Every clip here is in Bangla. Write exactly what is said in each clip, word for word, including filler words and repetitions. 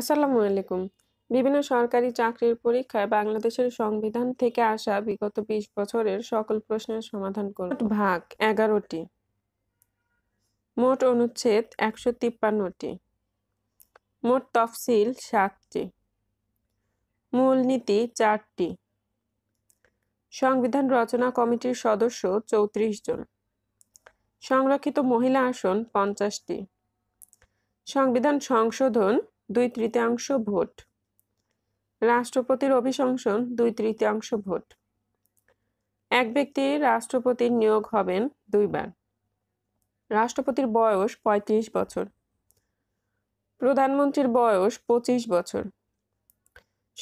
আসসালামু আলাইকুম। বিভিন্ন সরকারি চাকরির পরীক্ষায় বাংলাদেশের সংবিধান থেকে আসা বিগত বিশ বছরের সকল প্রশ্নের সমাধান করুন। ভাগ এগারোটি, মোট অনুচ্ছেদ একশো তিপ্পান্নটি, মোট তফসিল সাতটি, মূলনীতি চারটি, সংবিধান রচনা কমিটির সদস্য চৌত্রিশ জন, সংরক্ষিত মহিলা আসন পঞ্চাশটি, সংবিধান সংশোধন দুই তৃতীয়াংশ ভোট, রাষ্ট্রপতির অভিশংসন দুই তৃতীয়াংশ ভোট, এক ব্যক্তি রাষ্ট্রপতির নিয়োগ হবেন দুইবার, রাষ্ট্রপতির বয়স পঁয়ত্রিশ বছর, প্রধানমন্ত্রীর বয়স পঁচিশ বছর,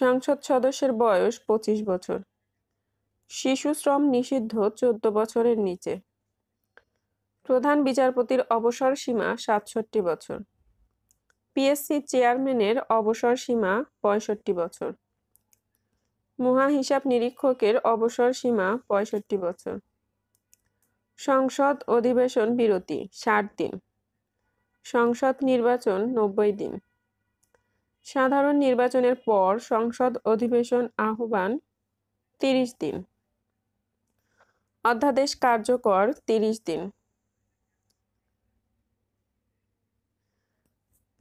সংসদ সদস্যের বয়স পঁচিশ বছর, শিশু শ্রম নিষিদ্ধ চোদ্দ বছরের নিচে, প্রধান বিচারপতির অবসর সীমা সাতষট্টি বছর, পিএসসি চেয়ারম্যানের অবসর সীমা পঁয়ষট্টি বছর, মহা হিসাব নিরীক্ষকের অবসর সীমা পঁয়ষট্টি বছর, সংসদ অধিবেশন বিরতি ষাট দিন, সংসদ নির্বাচন নব্বই দিন, সাধারণ নির্বাচনের পর সংসদ অধিবেশন আহ্বান তিরিশ দিন, অধ্যাদেশ কার্যকর তিরিশ দিন,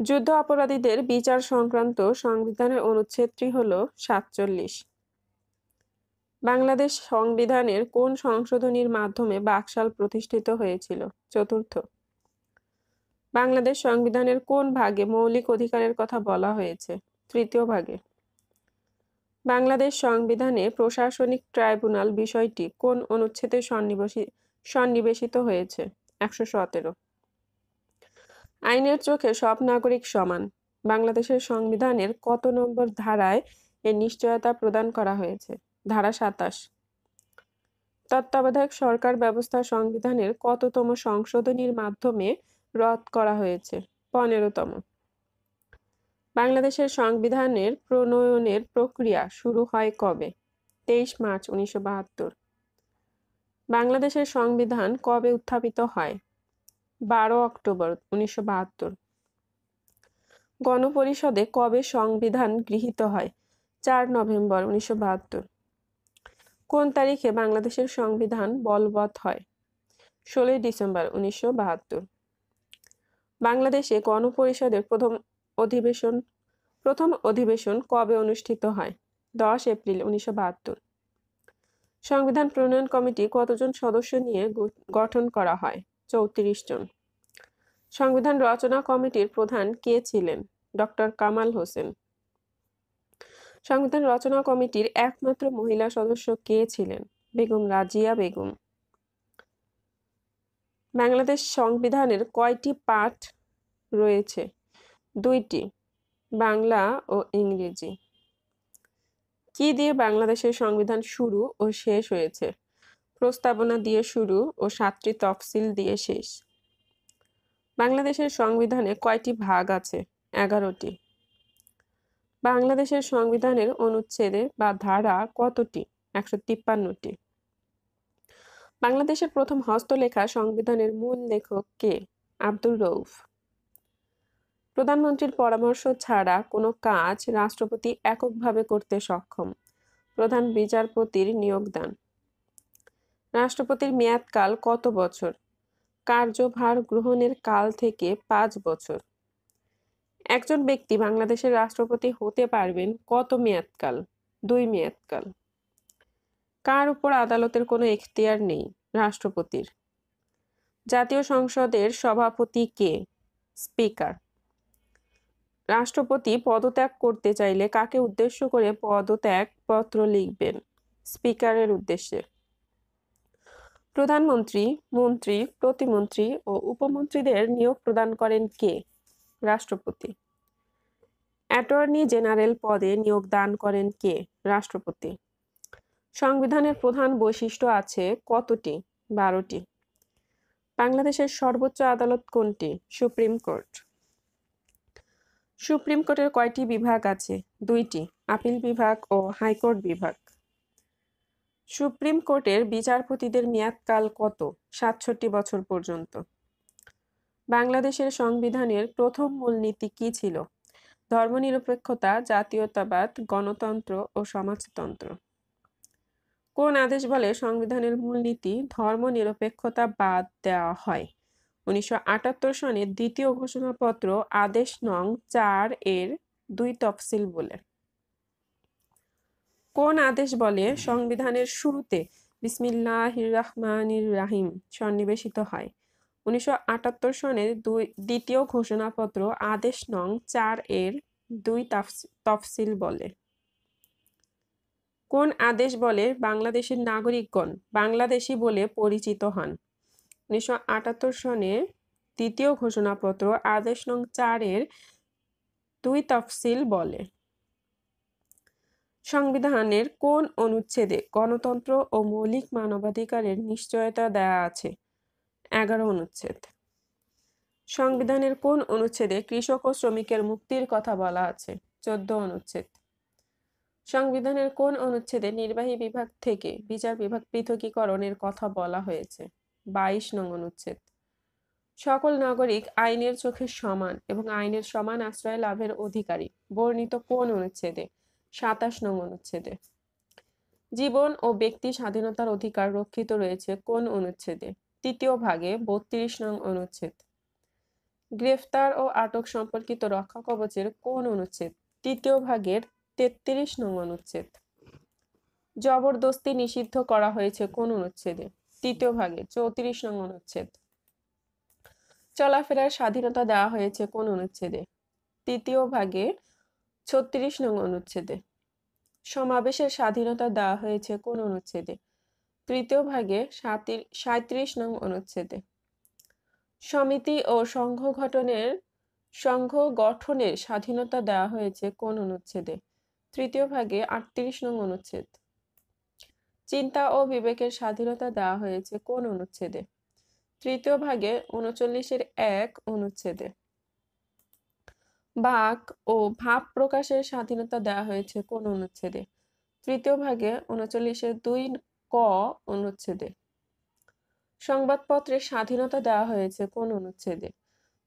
যুদ্ধ অপরাধীদের বিচার সংক্রান্ত সংবিধানের অনুচ্ছেদটি হল সাতচল্লিশ। বাংলাদেশ সংবিধানের কোন সংশোধনীর মাধ্যমে বাকশাল প্রতিষ্ঠিত হয়েছিল? চতুর্থ। বাংলাদেশ সংবিধানের কোন ভাগে মৌলিক অধিকারের কথা বলা হয়েছে? তৃতীয় ভাগে। বাংলাদেশ সংবিধানে প্রশাসনিক ট্রাইব্যুনাল বিষয়টি কোন অনুচ্ছেদে সন্নিবেশিত হয়েছে? একশো সতেরো। আইনের চোখে সব নাগরিক সমান বাংলাদেশের সংবিধানের কত নম্বর ধারায় এর নিশ্চয়তা প্রদান করা হয়েছে? ধারা সাতাশ। তত্ত্বাবধায়ক সরকার ব্যবস্থা সংবিধানের কততম সংশোধনীর মাধ্যমে রদ করা হয়েছে? পনেরোতম। বাংলাদেশের সংবিধানের প্রণয়নের প্রক্রিয়া শুরু হয় কবে? তেইশ মার্চ উনিশশো বাহাত্তর। বাংলাদেশের সংবিধান কবে উত্থাপিত হয়? বারো অক্টোবর উনিশশো বাহাত্তর। গণপরিষদে কবে সংবিধান গৃহীত হয়? চার নভেম্বর উনিশশো বাহাত্তর। কোন তারিখে বাংলাদেশের সংবিধান বলবৎ হয়? ষোলোই ডিসেম্বর উনিশশো বাহাত্তর। বাংলাদেশে গণপরিষদের প্রথম অধিবেশন প্রথম অধিবেশন কবে অনুষ্ঠিত হয়? দশ এপ্রিল উনিশশো বাহাত্তর। সংবিধান প্রণয়ন কমিটি কতজন সদস্য নিয়ে গঠন করা হয়? চৌত্রিশ জন। সংবিধান রচনা কমিটির প্রধান কে ছিলেন? ডক্টর কামাল হোসেন। সংবিধান রচনা কমিটির একমাত্র মহিলা সদস্য কে ছিলেন? বেগম রাজিয়া বেগম। বাংলাদেশ সংবিধানের কয়টি পাঠ রয়েছে? দুইটি, বাংলা ও ইংরেজি। কি দিয়ে বাংলাদেশের সংবিধান শুরু ও শেষ হয়েছে? প্রস্তাবনা দিয়ে শুরু ও সাতটি তফসিল দিয়ে শেষ। বাংলাদেশের সংবিধানে কয়টি ভাগ আছে? এগারোটি। বাংলাদেশের সংবিধানের অনুচ্ছেদে বা ধারা কতটি? একশো তিপ্পান্নটি। বাংলাদেশের প্রথম হস্তলেখা সংবিধানের মূল লেখক কে? আব্দুর রৌফ। প্রধানমন্ত্রীর পরামর্শ ছাড়া কোনো কাজ রাষ্ট্রপতি এককভাবে করতে সক্ষম। প্রধান বিচারপতির নিয়োগদান। রাষ্ট্রপতির মেয়াদকাল কত বছর? কার্যভার গ্রহণের কাল থেকে পাঁচ বছর। একজন ব্যক্তি বাংলাদেশের রাষ্ট্রপতি হতে পারবেন কত মেয়াদকাল? দুই মেয়াদকাল। কার উপর আদালতের কোনো এখতিয়ার নেই? রাষ্ট্রপতির। জাতীয় সংসদের সভাপতি কে? স্পিকার। রাষ্ট্রপতি পদত্যাগ করতে চাইলে কাকে উদ্দেশ্য করে পদত্যাগ পত্র লিখবেন? স্পিকারের উদ্দেশ্যে। প্রধানমন্ত্রী, মন্ত্রী, প্রতিমন্ত্রী ও উপমন্ত্রীদের নিয়োগ প্রদান করেন কে? রাষ্ট্রপতি। অ্যাটর্নি জেনারেল পদে নিয়োগ দান করেন কে? রাষ্ট্রপতি। সংবিধানের প্রধান বৈশিষ্ট্য আছে কতটি? বারোটি। বাংলাদেশের সর্বোচ্চ আদালত কোনটি? Supreme court. সুপ্রিম কোর্টের কয়টি বিভাগ আছে? দুইটি, আপিল বিভাগ ও হাইকোর্ট বিভাগ। সুপ্রিম কোর্টের বিচারপতিদের মেয়াদকাল কত? সাতষট্টি বছর পর্যন্ত। বাংলাদেশের সংবিধানের প্রথম মূলনীতি কি ছিল? धर्मनिरपेक्षता जातीयतावाद गणतंत्र और समाजतंत्र কোন আদেশ বলে সংবিধানের মূলনীতি ধর্মনিরপেক্ষতাবাদ দেওয়া হয়। উনিশশো আটাত্তর সনের দ্বিতীয় ঘোষণাপত্র আদেশ নং চার এর দুই তফসিল বলে। কোন আদেশ বলে সংবিধানের শুরুতে বিসমিল্লাহির রহমানির রহিম সন্নিবেশিত হয়। উনিশশো আটাত্তর সনের দুই দ্বিতীয় ঘোষণাপত্র আদেশ নং চার এর দুই তফসিল বলে। কোন আদেশ বলে বাংলাদেশের নাগরিকগণ বাংলাদেশী বলে পরিচিত হন। উনিশশো আটাত্তর সনে দ্বিতীয় ঘোষণাপত্র আদেশ নং চারের দুই তফসিল বলে। সংবিধানের কোন অনুচ্ছেদে গণতন্ত্র ও মৌলিক মানবাধিকারের নিশ্চয়তা দেয়া আছে। এগারো অনুচ্ছেদ। সংবিধানের কোন অনুচ্ছেদে কৃষক ও শ্রমিকের মুক্তির কথা বলা আছে। চোদ্দ অনুচ্ছেদ। সংবিধানের কোন অনুচ্ছেদে নির্বাহী বিভাগ থেকে বিচার বিভাগ পৃথকীকরণের কথা বলা হয়েছে। বাইশ নং অনুচ্ছেদ। সকল নাগরিক আইনের চোখে সমান এবং আইনের সমান আশ্রয় লাভের অধিকারী বর্ণিত কোন অনুচ্ছেদে। সাতাশ নং অনুচ্ছেদে। জীবন ও ব্যক্তি স্বাধীনতার অধিকার রক্ষিত রয়েছে কোন অনুচ্ছেদে। তৃতীয় ভাগে বত্রিশ নং অনুচ্ছেদ। গ্রেফতার ও আটক সম্পর্কিত রক্ষা কবচের কোন অনুচ্ছেদ। তৃতীয় ভাগের তেত্রিশ নং অনুচ্ছেদ। জবরদস্তি নিষিদ্ধ করা হয়েছে কোন অনুচ্ছেদে। তৃতীয় ভাগে চৌত্রিশ নং অনুচ্ছেদ। চলাফেরার স্বাধীনতা দেওয়া হয়েছে কোন অনুচ্ছেদে। তৃতীয় ভাগে ছত্রিশ নং অনুচ্ছেদে। সমাবেশের স্বাধীনতা দেওয়া হয়েছে কোন অনুচ্ছেদে। তৃতীয় ভাগে সাঁত্রিশ নং অনুচ্ছেদে। সমিতি ও সংঘ গঠনের সংঘ গঠনের স্বাধীনতা দেওয়া হয়েছে কোন অনুচ্ছেদে। তৃতীয় ভাগে আটত্রিশ নং অনুচ্ছেদ। চিন্তা ও বিবেকের স্বাধীনতা দেওয়া হয়েছে কোন অনুচ্ছেদে। তৃতীয় ভাগে উনচল্লিশের এক অনুচ্ছেদে। বাক ও ভাব প্রকাশের স্বাধীনতা দেওয়া হয়েছে কোন অনুচ্ছেদে। তৃতীয় ভাগে উনচল্লিশের দুই ক অনুচ্ছেদে। সংবাদপত্রের স্বাধীনতা দেওয়া হয়েছে কোন অনুচ্ছেদে।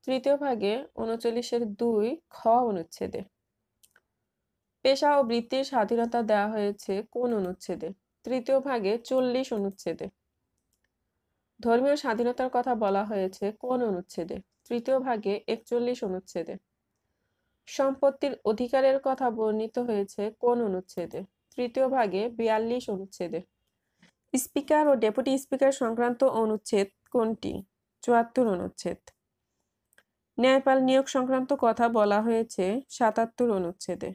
তৃতীয় ভাগে উনচল্লিশের দুই খ অনুচ্ছেদে। পেশা ও বৃত্তির স্বাধীনতা দেওয়া হয়েছে কোন অনুচ্ছেদে। তৃতীয় ভাগে চল্লিশ অনুচ্ছেদে। ধর্মীয় স্বাধীনতার কথা বলা হয়েছে কোন অনুচ্ছেদে। তৃতীয় ভাগে একচল্লিশ অনুচ্ছেদে। সম্পত্তির অধিকারের কথা বর্ণিত হয়েছে কোন অনুচ্ছেদে। তৃতীয় ভাগে বিয়াল্লিশ অনুচ্ছেদে। স্পিকার ও ডেপুটি স্পিকার সংক্রান্ত অনুচ্ছেদ কোনটি। চুয়াত্তর অনুচ্ছেদ। ন্যায়পাল নিয়োগ সংক্রান্ত কথা বলা হয়েছে সাতাত্তর অনুচ্ছেদে।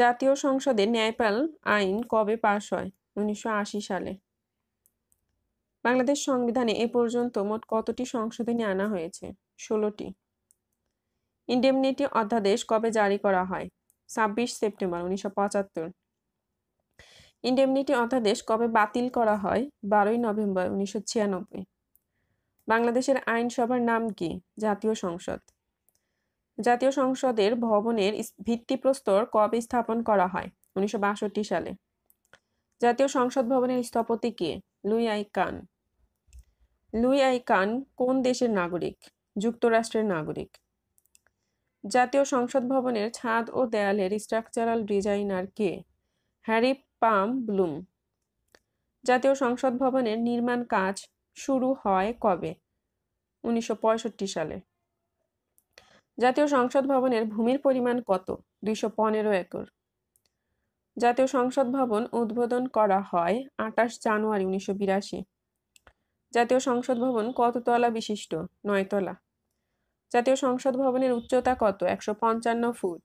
জাতীয় সংসদে ন্যায়পাল আইন কবে পাশ হয়। উনিশশো আশি সালে। বাংলাদেশ সংবিধানে এ পর্যন্ত মোট কতটি সংশোধনী আনা হয়েছে। ষোলোটি। ইন্ডেমনিটি অধ্যাদেশ কবে জারি করা হয়। ছাব্বিশ সেপ্টেম্বর উনিশশো পঁচাত্তর। ইন্ডেমনিটি অধ্যাদেশ কবে বাতিল করা হয়। বারোই নভেম্বর উনিশশো ছিয়ানব্বই। বাংলাদেশের আইনসভার নাম কি। জাতীয় সংসদ। জাতীয় সংসদের ভবনের ভিত্তিপ্রস্তর কবে স্থাপন করা হয়। উনিশশো বাষট্টি সালে। জাতীয় সংসদ ভবনের স্থপতি কে। Louis I Kahn. Louis I Kahn কোন দেশের নাগরিক। যুক্তরাষ্ট্রের নাগরিক। জাতীয় সংসদ ভবনের ছাদ ও দেয়ালের স্ট্রাকচারাল ডিজাইনার কে। Harry Palm Bloom. জাতীয় সংসদ ভবনের নির্মাণ কাজ শুরু হয় কবে। উনিশশো পঁয়ষট্টি সালে। জাতীয় সংসদ ভবনের ভূমির পরিমাণ কত। দুইশো পনেরো একর। জাতীয় সংসদ ভবন উদ্বোধন করা হয় আঠাশ জানুয়ারি উনিশশো বিরাশি। জাতীয় সংসদ ভবন কততলা বিশিষ্ট। নয়তলা। জাতীয় সংসদ ভবনের উচ্চতা কত। একশো পঞ্চান্ন ফুট।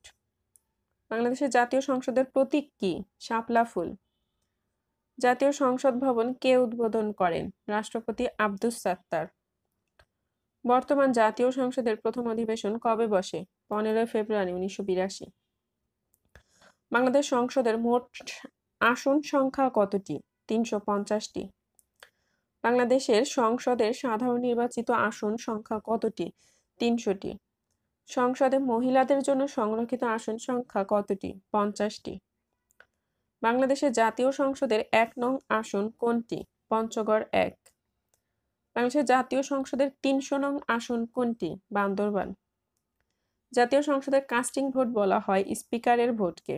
বাংলাদেশের জাতীয় সংসদের প্রতীক কি। শাপলা ফুল। জাতীয় সংসদ ভবন কে উদ্বোধন করেন। রাষ্ট্রপতি আব্দুস সাত্তার। বর্তমান জাতীয় সংসদের প্রথম অধিবেশন কবে বসে। পনেরোই ফেব্রুয়ারি উনিশশো বিরাশি। বাংলাদেশ সংসদের মোট আসন সংখ্যা কতটি। তিনশো পঞ্চাশটি। বাংলাদেশের সংসদের সাধারণ নির্বাচিত আসন সংখ্যা কতটি। তিনশোটি। সংসদে মহিলাদের জন্য সংরক্ষিত আসন সংখ্যা কতটি। পঞ্চাশটি। বাংলাদেশের জাতীয় সংসদের এক নং আসন কোনটি। পঞ্চগড় এক। বাংলাদেশের জাতীয় সংসদের তিনশো নং আসন কোনটি। বান্দরবান। জাতীয় সংসদের কাস্টিং ভোট বলা হয় স্পিকারের ভোটকে।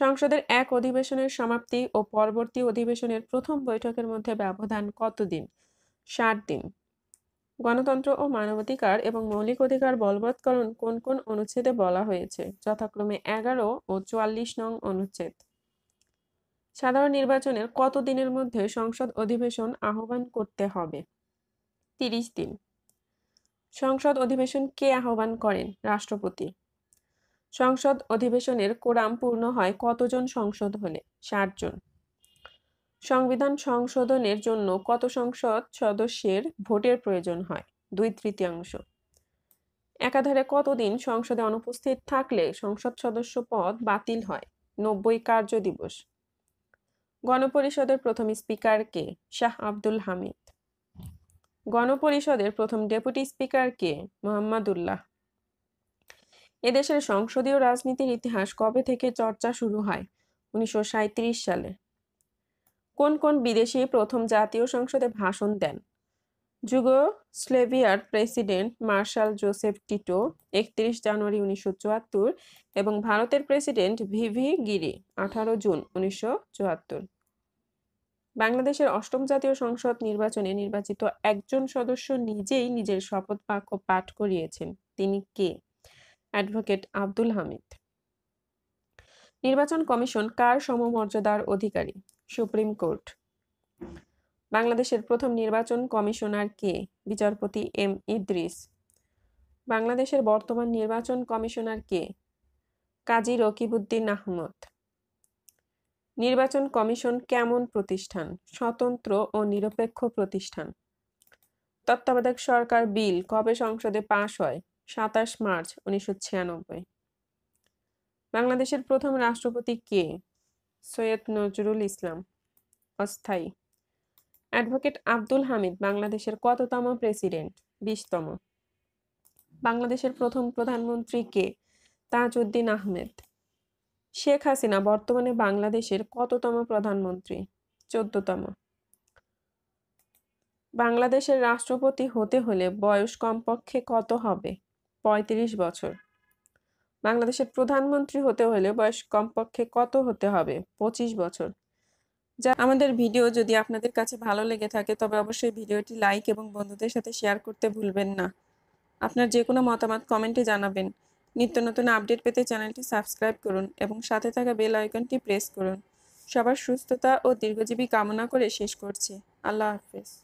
সংসদের এক অধিবেশনের সমাপ্তি ও পরবর্তী অধিবেশনের প্রথম বৈঠকের মধ্যে ব্যবধান কতদিন? ষাট দিন। গণতন্ত্র ও মানবাধিকার এবং মৌলিক অধিকার বলবৎকরণ কোন কোন অনুচ্ছেদে বলা হয়েছে? যথাক্রমে এগারো ও চুয়াল্লিশ নং অনুচ্ছেদ। সাধারণ নির্বাচনের কত দিনের মধ্যে সংসদ অধিবেশন আহ্বান করতে হবে? তিরিশ দিন। সংসদ অধিবেশন কে আহ্বান করেন? রাষ্ট্রপতি। সংসদ অধিবেশনের কোরাম পূর্ণ হয় কতজন সংসদ হলে? ষাট জন। সংবিধান সংশোধনের জন্য কত সংসদ সদস্যের ভোটের প্রয়োজন হয়? দুই তৃতীয়াংশ। একাধারে কতদিন সংসদে অনুপস্থিত থাকলে সংসদ সদস্য পদ বাতিল হয়? নব্বই কার্য দিবস। গণপরিষদের প্রথম স্পিকার কে? শাহ আব্দুল হামিদ। গণপরিষদের প্রথম ডেপুটি স্পিকার কে? মোহাম্মদুল্লাহ। এদেশের সংসদীয় রাজনীতির ইতিহাস কবে থেকে চর্চা শুরু হয়? উনিশশো সাঁইত্রিশ সালে। কোন কোন বিদেশি প্রথম জাতীয় সংসদে ভাষণ দেন? যুগোস্লেভিয়ার প্রেসিডেন্ট মার্শাল জোসেফ টিটো একত্রিশ জানুয়ারি উনিশশো চুয়াত্তর এবং ভারতের প্রেসিডেন্ট ভিভি গিরি আঠারো জুন উনিশশো চুয়াত্তর। বাংলাদেশের অষ্টম জাতীয় সংসদ নির্বাচনে নির্বাচিত একজন সদস্য নিজেই নিজের শপথ বাক্য পাঠ করিয়েছেন। তিনি কে? অ্যাডভোকেট আব্দুল হামিদ। নির্বাচন কমিশন কার সমমর্যাদার অধিকারী? Supreme court. বাংলাদেশের প্রথম নির্বাচন কমিশনার কে? বিচারপতি এম ইদ্রিস। বাংলাদেশের বর্তমান নির্বাচন কমিশনার কে? কাজী রকিবউদ্দিন আহমদ। নির্বাচন কমিশন কেমন প্রতিষ্ঠান? স্বতন্ত্র ও নিরপেক্ষ প্রতিষ্ঠান। তত্ত্বাবধায়ক সরকার বিল কবে সংসদে পাশ হয়? সাতাশ মার্চ উনিশশো ছিয়ানব্বই। বাংলাদেশের প্রথম রাষ্ট্রপতি কে? সৈয়দ নজরুল ইসলাম। অস্থায়ী। অ্যাডভোকেট আব্দুল হামিদ বাংলাদেশের কততম প্রেসিডেন্ট? বিশতম। বাংলাদেশের প্রথম প্রধানমন্ত্রী কে? তাজউদ্দিন আহমেদ। শেখ হাসিনা বর্তমানে বাংলাদেশের কততম প্রধানমন্ত্রী? চোদ্দতম। বাংলাদেশের রাষ্ট্রপতি হতে হলে বয়স কমপক্ষে কত হবে? পঁয়ত্রিশ বছর। বাংলাদেশের প্রধানমন্ত্রী হতে হলে বয়স কমপক্ষে কত হতে হবে? পঁচিশ বছর। যা আমাদের ভিডিও যদি আপনাদের কাছে ভালো লেগে থাকে তবে অবশ্যই ভিডিওটি লাইক এবং বন্ধুদের সাথে শেয়ার করতে ভুলবেন না। আপনার যে কোনো মতামত কমেন্টে জানাবেন। নিত্য নতুন আপডেট পেতে চ্যানেলটি সাবস্ক্রাইব করুন এবং সাথে থাকা বেল আইকনটি প্রেস করুন। সবার সুস্থতা ও দীর্ঘজীবী কামনা করে শেষ করছি। আল্লাহ হাফেজ।